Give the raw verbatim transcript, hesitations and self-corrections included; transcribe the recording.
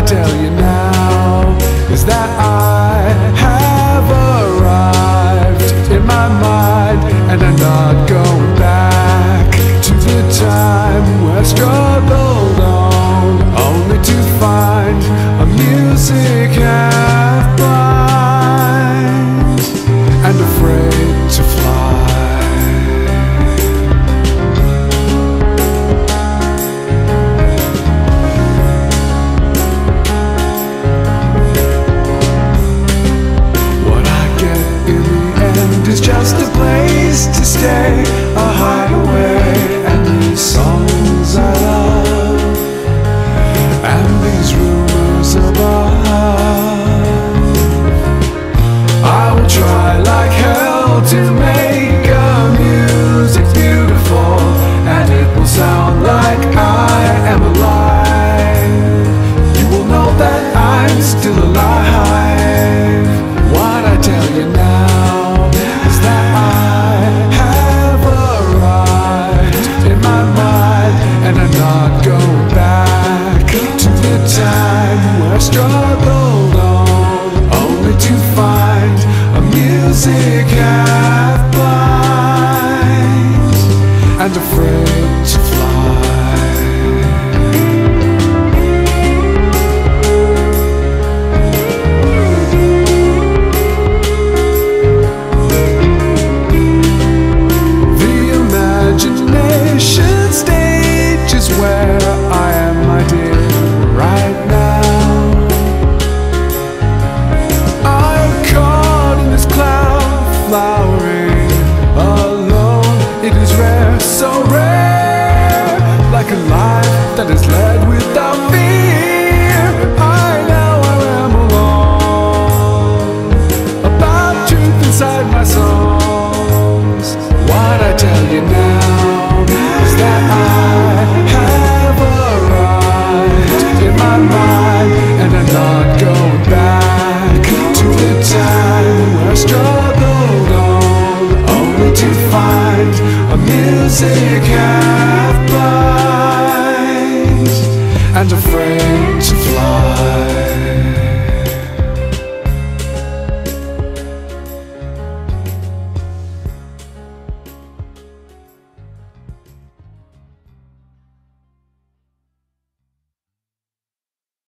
I tell you now is that I have arrived in my mind, and I'm not going back to the time where I struggled on, only to find a music half blind and afraid to fly. It's just a place to stay, a hideaway, and these songs I love, and these rumors above. I will try like hell to make a music beautiful, and it will sound like I am alive. You will know that I'm still alive. What I tell you now, struggled on, only to find a music half blind and afraid to fly. The imagination stage is where I am, my dear, right now. Flowering alone, it is rare, so rare, like a life that is led without fear. I know I am alone, about truth inside my songs. What I tell you now is that I have arrived in my mind, and I'm not going back to the time where I struggled to find a music half blind and afraid to fly.